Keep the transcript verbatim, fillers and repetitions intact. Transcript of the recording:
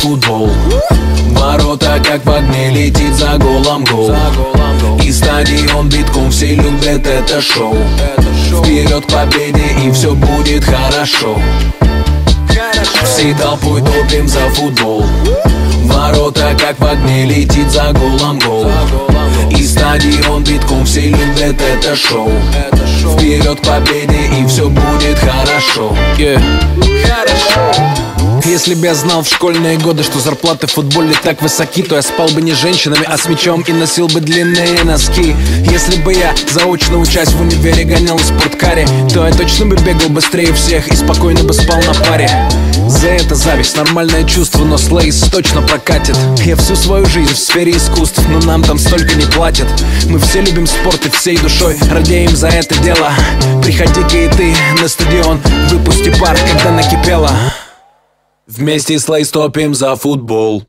футбол. Ворота как в огне, летит за голом гол. И стадион битком, все любят это шоу. Вперед к победе, и все будет хорошо. Всей толпой топим за футбол. Ворота как в огне, летит за голом гол. И стадион битком, все любят это шоу. Вперед к победе, и все будет хорошо. Yeah. Если бы я знал в школьные годы, что зарплаты в футболе так высоки, то я спал бы не женщинами, а с мячом и носил бы длинные носки. Если бы я заочно учась в универе гонял в спорткаре, то я точно бы бегал быстрее всех и спокойно бы спал на паре. За это зависть, нормальное чувство, но с Лейс точно прокатит. Я всю свою жизнь в сфере искусств, но нам там столько не платят. Мы все любим спорт и всей душой радеем за это дело. Приходи-ка и ты на стадион, выпусти пар, когда накипело. Вместе с Лейстопом за футбол.